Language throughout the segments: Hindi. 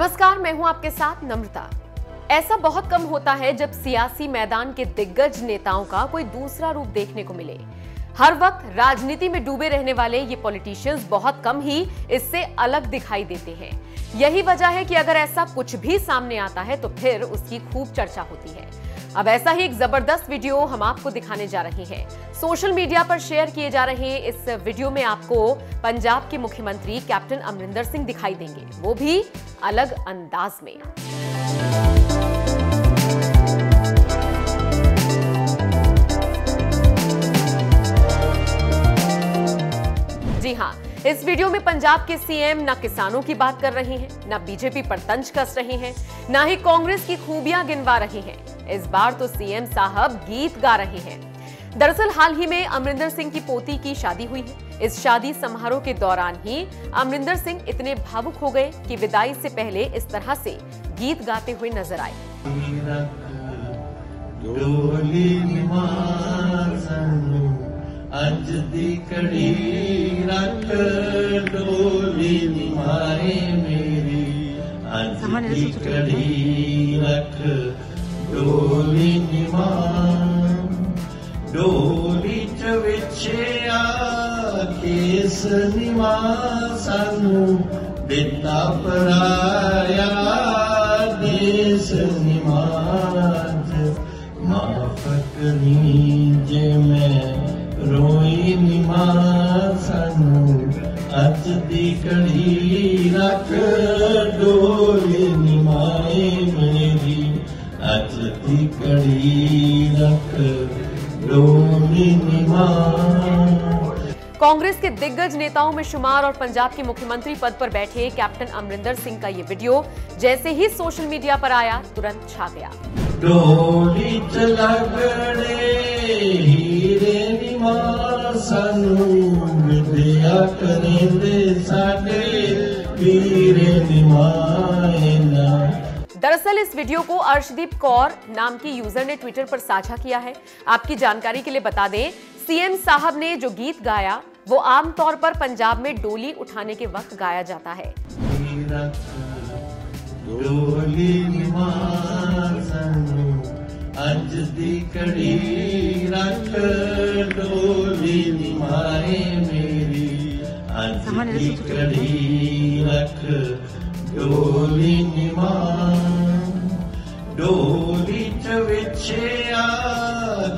नमस्कार, मैं हूं आपके साथ नम्रता। ऐसा बहुत कम होता है जब सियासी मैदान के दिग्गज नेताओं का कोई दूसरा रूप देखने को मिले। हर वक्त राजनीति में डूबे रहने वाले ये पॉलिटिशियंस बहुत कम ही इससे अलग दिखाई देते हैं। यही वजह है कि अगर ऐसा कुछ भी सामने आता है तो फिर उसकी खूब चर्चा होती है। अब ऐसा ही एक जबरदस्त वीडियो हम आपको दिखाने जा रहे हैं। सोशल मीडिया पर शेयर किए जा रहे इस वीडियो में आपको पंजाब के मुख्यमंत्री कैप्टन अमरिंदर सिंह दिखाई देंगे, वो भी अलग अंदाज में। जी हाँ, इस वीडियो में पंजाब के सीएम न किसानों की बात कर रहे हैं, न बीजेपी पर तंज कस रहे हैं, न ही कांग्रेस की खूबियां गिनवा रहे हैं। इस बार तो सीएम साहब गीत गा रहे हैं। दरअसल हाल ही में अमरिंदर सिंह की पोती की शादी हुई है। इस शादी समारोह के दौरान ही अमरिंदर सिंह इतने भावुक हो गए कि विदाई से पहले इस तरह से गीत गाते हुए नजर आए। अज दी कड़ी रख डोली निभाए मेरी, अज दी कड़ी रख डोली निभाए, डोली च विछिया केस निभा, सानू दिता पराया देस निभा, माफक नी जे मैं रोई निमा, सानू अज दी कड़ी रख डोली निमाए मेरी, अज दी कड़ी रख डोली निमा। कांग्रेस के दिग्गज नेताओं में शुमार और पंजाब के मुख्यमंत्री पद पर बैठे कैप्टन अमरिंदर सिंह का ये वीडियो जैसे ही सोशल मीडिया पर आया तुरंत छा गया। डोली चलगड़े दे। दरअसल इस वीडियो को अर्शदीप कौर नाम की यूजर ने ट्विटर पर साझा किया है। आपकी जानकारी के लिए बता दें, सीएम साहब ने जो गीत गाया वो आमतौर पर पंजाब में डोली उठाने के वक्त गाया जाता है। अज दी कड़ी रख डोली निभाए मेरी, अज दी कड़ी रख डोली निभाए, डोली च विछिया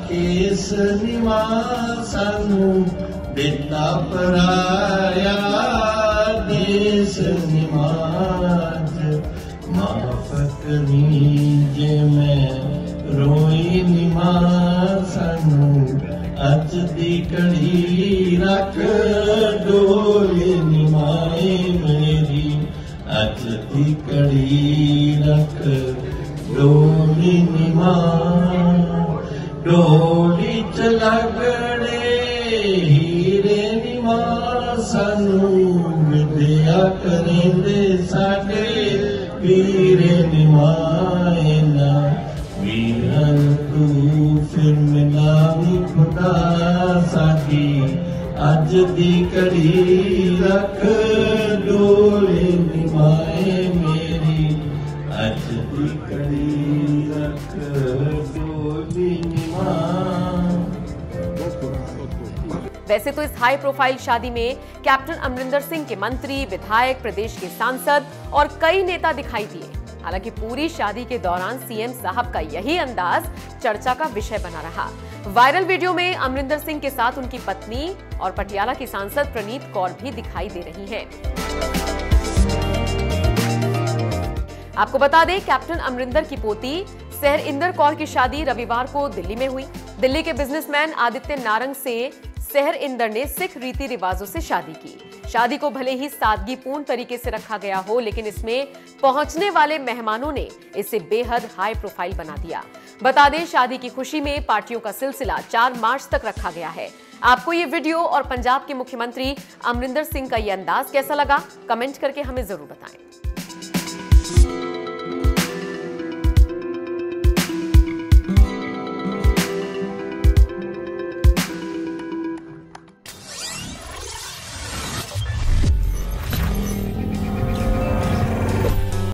केस निभा, सानू दिता पराया देस निभा, माफक नी जे मैं रोई निमा, सानू अज दी कड़ी रख डोली निमाए मेरी, अज दी कड़ी रख डोली निमा, डोली च लगड़े हीरे निमा, सानू विद्या करेंदे साडे पीरे निमाए ना, तू फिर मिलावी खुदा साकी, अज दी कड़ी रख डोली निभाए मेरी, अज दी कड़ी रख डोली निभाए। वैसे तो इस हाई प्रोफाइल शादी में कैप्टन अमरिंदर सिंह के मंत्री, विधायक, प्रदेश के सांसद और कई नेता दिखाई दिए। हालांकि पूरी शादी के दौरान सीएम साहब का यही अंदाज चर्चा का विषय बना रहा। वायरल वीडियो में अमरिंदर सिंह के साथ उनकी पत्नी और पटियाला की सांसद प्रणीत कौर भी दिखाई दे रही हैं। आपको बता दें, कैप्टन अमरिंदर की पोती सहर इंदर कौर की शादी रविवार को दिल्ली में हुई। दिल्ली के बिजनेसमैन आदित्य नारंग से सहर इंदर ने सिख रीति रिवाजों से शादी की। शादी को भले ही सादगीपूर्ण तरीके से रखा गया हो, लेकिन इसमें पहुंचने वाले मेहमानों ने इसे बेहद हाई प्रोफाइल बना दिया। बता दें, शादी की खुशी में पार्टियों का सिलसिला 4 मार्च तक रखा गया है। आपको ये वीडियो और पंजाब के मुख्यमंत्री अमरिंदर सिंह का ये अंदाज कैसा लगा, कमेंट करके हमें जरूर बताएं।